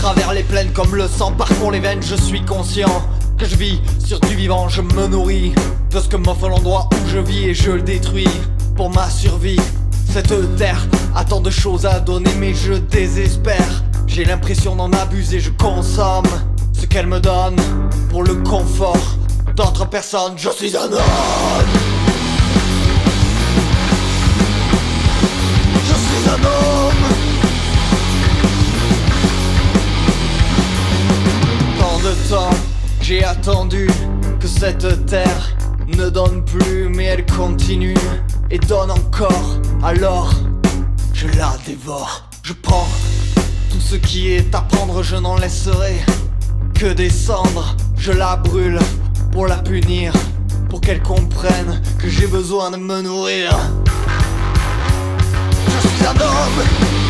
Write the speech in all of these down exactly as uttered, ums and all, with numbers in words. travers les plaines comme le sang parcourt les veines. Je suis conscient que je vis sur du vivant, je me nourris de ce que m'offre l'endroit où je vis et je le détruis pour ma survie. Cette terre a tant de choses à donner mais je désespère. J'ai l'impression d'en abuser, je consomme ce qu'elle me donne pour le confort d'autres personnes. Je suis un homme. J'ai attendu que cette terre ne donne plus, mais elle continue et donne encore. Alors je la dévore. Je prends tout ce qui est à prendre, je n'en laisserai que des cendres. Je la brûle pour la punir, pour qu'elle comprenne que j'ai besoin de me nourrir. Je suis un homme,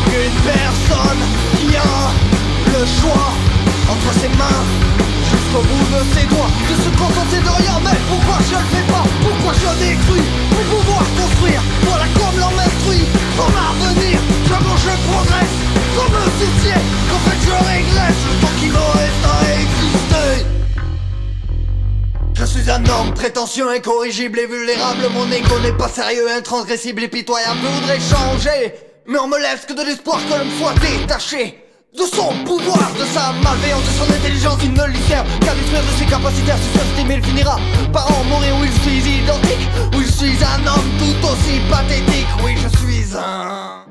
une personne qui a le choix entre ses mains jusqu'au bout de ses doigts, de se contenter de rien. Mais pourquoi je le fais pas? Pourquoi je détruis? Pour pouvoir construire, voilà comme l'on m'instruit. Pour l'avenir, comment je progresse sans me soucier qu'en fait je régresse. Le temps qu'il me reste à exister. Je suis un homme prétentieux, incorrigible et vulnérable. Mon ego n'est pas sérieux, intransgressible et pitoyable. Je voudrais changer, mais on me lève que de l'espoir que l'homme soit détaché de son pouvoir, de sa malveillance, de son intelligence. Il ne lui sert qu'à détruire de ses capacités à se sublimer. Il finira par en mourir. Oui, je suis identique. Oui, je suis un homme tout aussi pathétique. Oui, je suis un...